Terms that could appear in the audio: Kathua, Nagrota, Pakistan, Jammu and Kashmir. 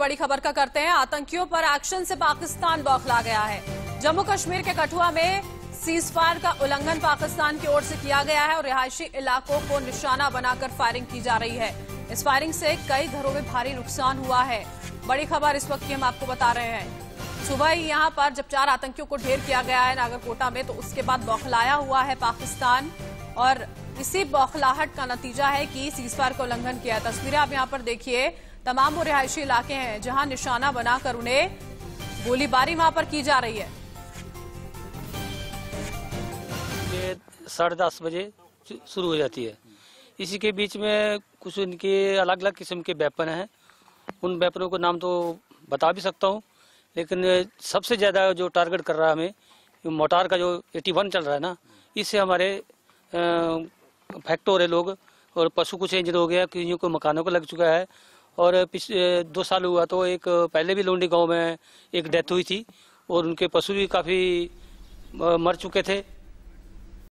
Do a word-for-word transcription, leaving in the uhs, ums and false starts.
बड़ी खबर का करते हैं। आतंकियों पर एक्शन से पाकिस्तान बौखला गया है। जम्मू कश्मीर के कठुआ में सीजफायर का उल्लंघन पाकिस्तान की ओर से किया गया है और रिहायशी इलाकों को निशाना बनाकर फायरिंग की जा रही है। इस फायरिंग से कई घरों में भारी नुकसान हुआ है। बड़ी खबर इस वक्त की हम आपको बता रहे हैं। सुबह ही यहाँ पर जब चार आतंकियों को ढेर किया गया है नागरकोटा में, तो उसके बाद बौखलाया हुआ है पाकिस्तान और इसी बौखलाहट का नतीजा है कि सीजफायर का उल्लंघन किया। तस्वीरें आप यहाँ पर देखिए। तमाम वो रिहायशी इलाके हैं जहाँ निशाना बनाकर उन्हें गोलीबारी वहाँ पर की जा रही है। ये साढ़े दस बजे शुरू हो जाती है। इसी के बीच में कुछ इनके अलग अलग किस्म के वेपन हैं। उन वेपनों को नाम तो बता भी सकता हूँ, लेकिन सबसे ज़्यादा जो टारगेट कर रहा है हमें मोटार का जो इक्यासी चल रहा है ना, इससे हमारे फैक्ट्री हो रहे लोग और पशु कुछ इंजन हो गया, किसी को मकानों को लग चुका है। और पिछले दो साल हुआ तो एक पहले भी लोंडी गांव में एक डेथ हुई थी और उनके पशु भी काफ़ी मर चुके थे।